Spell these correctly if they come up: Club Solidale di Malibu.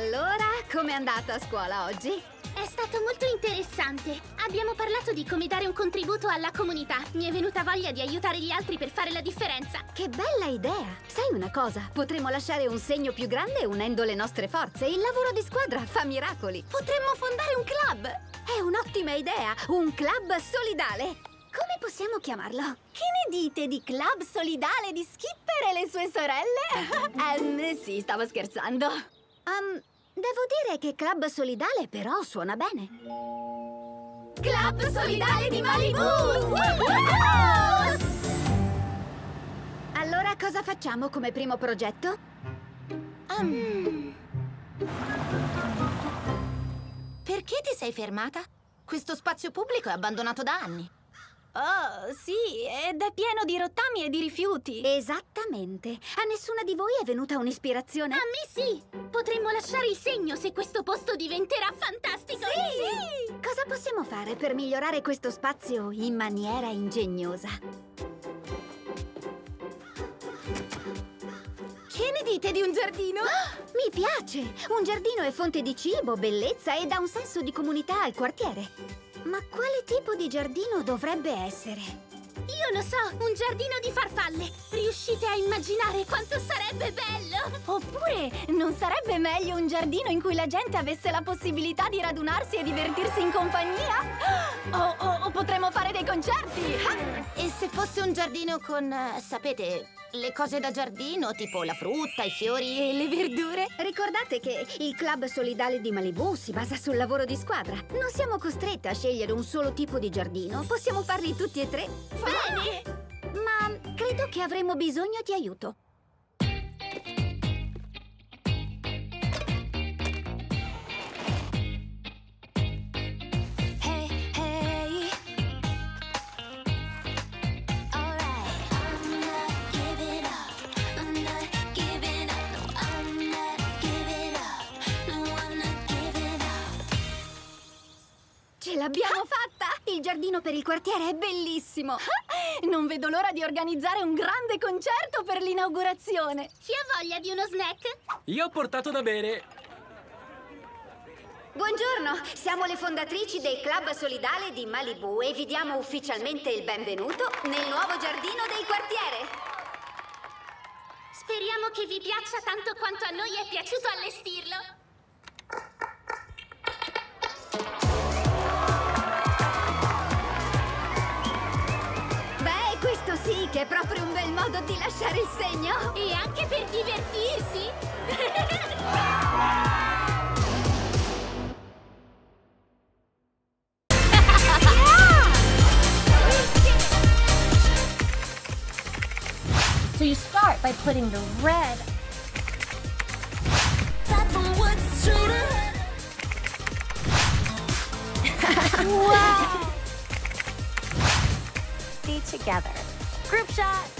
Allora, com'è andata a scuola oggi? È stato molto interessante. Abbiamo parlato di come dare un contributo alla comunità. Mi è venuta voglia di aiutare gli altri per fare la differenza. Che bella idea! Sai una cosa? Potremmo lasciare un segno più grande unendo le nostre forze. Il lavoro di squadra fa miracoli. Potremmo fondare un club! È un'ottima idea! Un club solidale! Come possiamo chiamarlo? Che ne dite di Club Solidale di Skipper e le sue sorelle? Sì, stavo scherzando. Devo dire che Club Solidale però suona bene. Club Solidale di Malibu! Allora cosa facciamo come primo progetto? Perché ti sei fermata? Questo spazio pubblico è abbandonato da anni. Oh, sì, ed è pieno di rottami e di rifiuti. Esattamente. A nessuna di voi è venuta un'ispirazione? A me sì! Potremmo lasciare il segno se questo posto diventerà fantastico! Sì! Sì! Cosa possiamo fare per migliorare questo spazio in maniera ingegnosa? Che ne dite di un giardino? Oh, mi piace! Un giardino è fonte di cibo, bellezza e dà un senso di comunità al quartiere. Ma quale tipo di giardino dovrebbe essere? Io lo so, un giardino di farfalle! Riuscite a immaginare quanto sarebbe bello? Oppure, non sarebbe meglio un giardino in cui la gente avesse la possibilità di radunarsi e divertirsi in compagnia? O potremmo fare dei concerti! E se fosse un giardino con, sapete, le cose da giardino, tipo la frutta, i fiori e le verdure. Ricordate che il Club Solidale di Malibu si basa sul lavoro di squadra. Non siamo costrette a scegliere un solo tipo di giardino. Possiamo farli tutti e tre. Bene! Ma credo che avremo bisogno di aiuto. L'abbiamo fatta! Il giardino per il quartiere è bellissimo! Non vedo l'ora di organizzare un grande concerto per l'inaugurazione! Chi ha voglia di uno snack? Io ho portato da bere! Buongiorno! Siamo le fondatrici del Club Solidale di Malibu e vi diamo ufficialmente il benvenuto nel nuovo giardino del quartiere! Speriamo che vi piaccia tanto quanto a noi è piaciuto allestirlo! Sì, che è proprio un bel modo di lasciare il segno! E anche per divertirsi! So you start by putting the red. Wow! Be together. Group shot!